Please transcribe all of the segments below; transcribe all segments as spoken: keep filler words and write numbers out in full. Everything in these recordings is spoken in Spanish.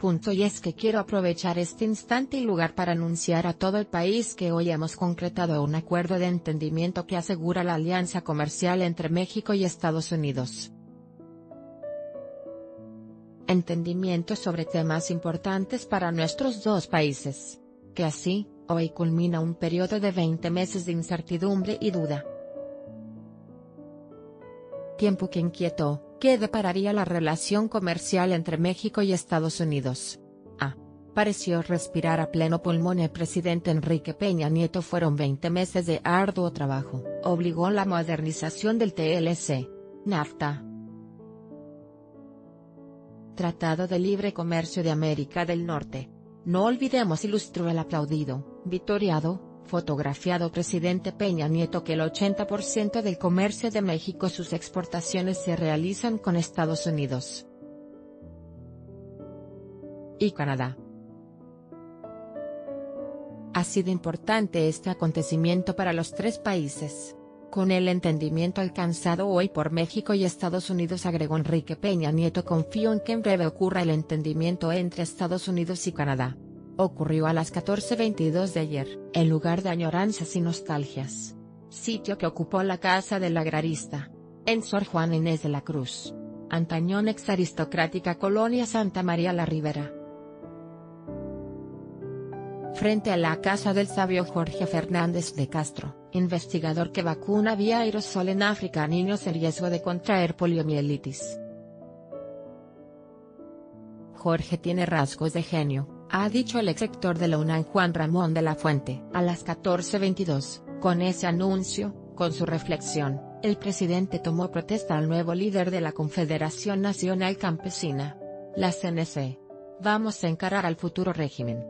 Punto. Y es que quiero aprovechar este instante y lugar para anunciar a todo el país que hoy hemos concretado un acuerdo de entendimiento que asegura la alianza comercial entre México y Estados Unidos. Entendimiento sobre temas importantes para nuestros dos países. Que así, hoy culmina un periodo de veinte meses de incertidumbre y duda. Tiempo que inquietó. ¿Qué depararía la relación comercial entre México y Estados Unidos? Ah, pareció respirar a pleno pulmón el presidente Enrique Peña Nieto. Fueron veinte meses de arduo trabajo. Obligó la modernización del T L C, NAFTA, Tratado de Libre Comercio de América del Norte. No olvidemos, ilustró el aplaudido, vitoreado, fotografiado presidente Peña Nieto, que el ochenta por ciento del comercio de México, sus exportaciones, se realizan con Estados Unidos y Canadá. Ha sido importante este acontecimiento para los tres países. Con el entendimiento alcanzado hoy por México y Estados Unidos, agregó Enrique Peña Nieto, confío en que en breve ocurra el entendimiento entre Estados Unidos y Canadá. Ocurrió a las catorce veintidós de ayer, en lugar de añoranzas y nostalgias. Sitio que ocupó la Casa del Agrarista, en Sor Juana Inés de la Cruz, antañón ex aristocrática colonia Santa María la Ribera. Frente a la casa del sabio Jorge Fernández de Castro, investigador que vacuna vía aerosol en África a niños en riesgo de contraer poliomielitis. Jorge tiene rasgos de genio, ha dicho el ex rector de la UNAM Juan Ramón de la Fuente. A las catorce veintidós, con ese anuncio, con su reflexión, el presidente tomó protesta al nuevo líder de la Confederación Nacional Campesina, la C N C. Vamos a encarar al futuro régimen.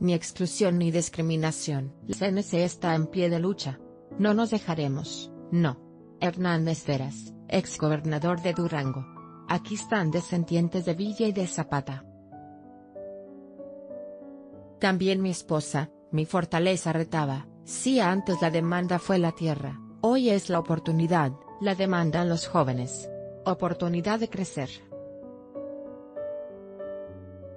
Ni exclusión ni discriminación. La C N C está en pie de lucha. No nos dejaremos, no. Hernández Veras, ex gobernador de Durango. Aquí están descendientes de Villa y de Zapata. También mi esposa, mi fortaleza, retaba. Si antes la demanda fue la tierra, hoy es la oportunidad, la demandan los jóvenes. Oportunidad de crecer.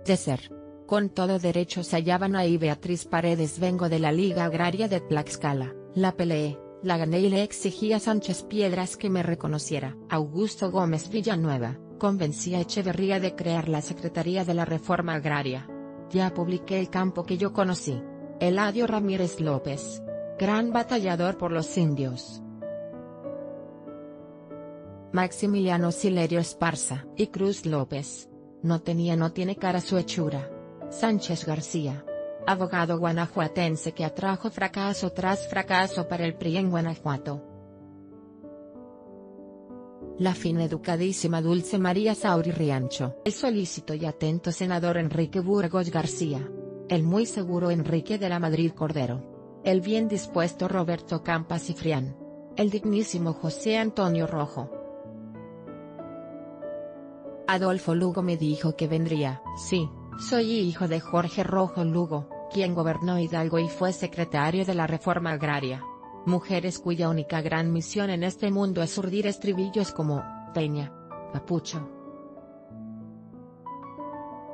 De ser. Con todo derecho se hallaban ahí Beatriz Paredes. Vengo de la Liga Agraria de Tlaxcala, la peleé, la gané y le exigí a Sánchez Piedras que me reconociera. Augusto Gómez Villanueva, convencí a Echeverría de crear la Secretaría de la Reforma Agraria. Ya publiqué El campo que yo conocí. Eladio Ramírez López, gran batallador por los indios. Maximiliano Silerio Esparza y Cruz López. No tenía, no tiene cara su hechura. Sánchez García, abogado guanajuatense que atrajo fracaso tras fracaso para el P R I en Guanajuato. La fina educadísima Dulce María Sauri Riancho. El solícito y atento senador Enrique Burgos García. El muy seguro Enrique de la Madrid Cordero. El bien dispuesto Roberto Campas y Frián. El dignísimo José Antonio Rojo. Adolfo Lugo me dijo que vendría. Sí. Soy hijo de Jorge Rojo Lugo, quien gobernó Hidalgo y fue secretario de la Reforma Agraria. Mujeres cuya única gran misión en este mundo es urdir estribillos como Peña, Papucho.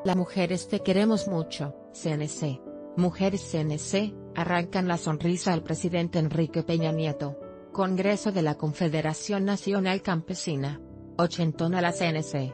Las mujeres te queremos mucho, C N C. Mujeres C N C, arrancan la sonrisa al presidente Enrique Peña Nieto. Congreso de la Confederación Nacional Campesina. Ochentona la C N C.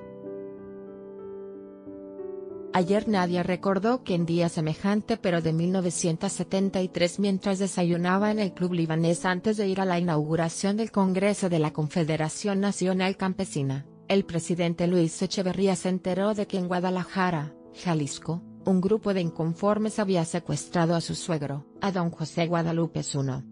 Ayer nadie recordó que en día semejante pero de mil novecientos setenta y tres, mientras desayunaba en el club libanés antes de ir a la inauguración del Congreso de la Confederación Nacional Campesina, el presidente Luis Echeverría se enteró de que en Guadalajara, Jalisco, un grupo de inconformes había secuestrado a su suegro, a don José Guadalupe Zuno.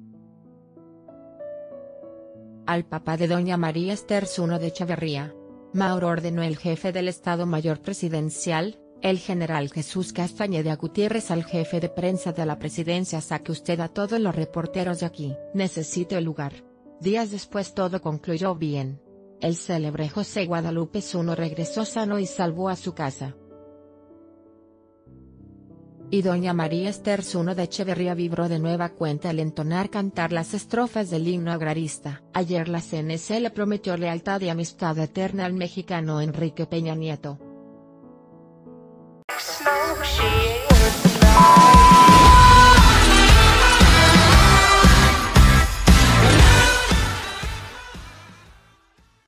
Al papá de doña María Esther Zuno de Echeverría, Mauro ordenó el jefe del Estado Mayor Presidencial, el general Jesús Castañeda Gutiérrez, al jefe de prensa de la presidencia: saque usted a todos los reporteros de aquí, necesito el lugar. Días después todo concluyó bien. El célebre José Guadalupe Zuno regresó sano y salvo a su casa. Y doña María Esther Zuno de Echeverría vibró de nueva cuenta al entonar cantar las estrofas del himno agrarista. Ayer la C N C le prometió lealtad y amistad eterna al mexicano Enrique Peña Nieto.